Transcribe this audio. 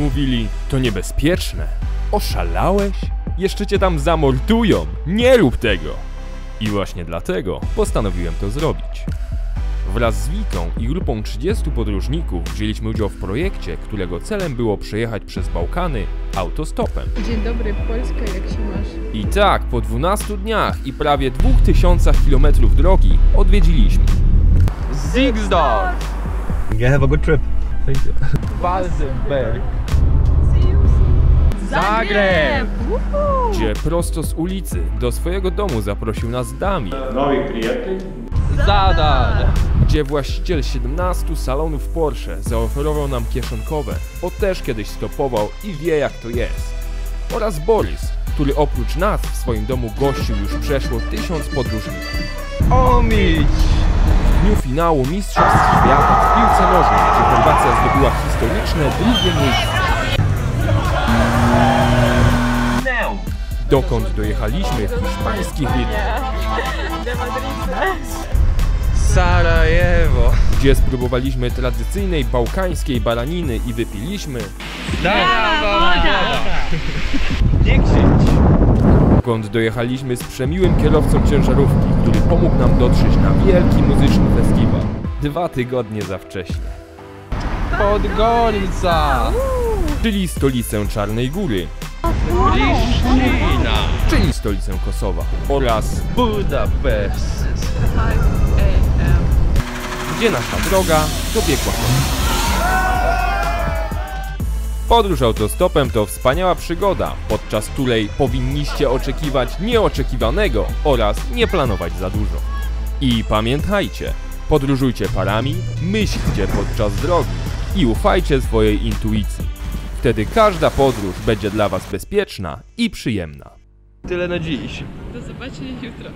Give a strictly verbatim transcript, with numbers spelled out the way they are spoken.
Mówili, to niebezpieczne. Oszalałeś? Jeszcze cię tam zamordują. Nie rób tego. I właśnie dlatego postanowiłem to zrobić. Wraz z Wiką i grupą trzydziestu podróżników wzięliśmy udział w projekcie, którego celem było przejechać przez Bałkany autostopem. Dzień dobry, Polska, jak się masz? I tak, po dwunastu dniach i prawie dwóch tysiącach kilometrów drogi odwiedziliśmy Zygsdor! Yeah, have a good trip. Thank you. Walsenberg. Zagreb! Gdzie prosto z ulicy do swojego domu zaprosił nas Dami. Nowych przyjaciół. Zadar! Gdzie właściciel siedemnastu salonów Porsche zaoferował nam kieszonkowe, bo też kiedyś stopował i wie jak to jest. Oraz Boris, który oprócz nas w swoim domu gościł już przeszło tysiąc podróżników. Omić! W dniu finału Mistrzostw Świata w piłce nożnej, gdzie Chorwacja zdobyła historyczne drugie miejsce. Dokąd dojechaliśmy w hiszpańskich Wiedniach. Sarajewo. Gdzie spróbowaliśmy tradycyjnej bałkańskiej baraniny i wypiliśmy... Dana woda! Dokąd dojechaliśmy z przemiłym kierowcą ciężarówki, który pomógł nam dotrzeć na wielki muzyczny festiwal. Dwa tygodnie za wcześnie. Podgolica! Czyli stolicę Czarnej Góry. Prisztina, czyli stolicę Kosowa, oraz Budapeszt, gdzie nasza droga dobiegła. Podróż autostopem to wspaniała przygoda, podczas której powinniście oczekiwać nieoczekiwanego oraz nie planować za dużo. I pamiętajcie, podróżujcie parami, myślcie podczas drogi i ufajcie swojej intuicji. Wtedy każda podróż będzie dla was bezpieczna i przyjemna. Tyle na dziś. Do zobaczenia jutro.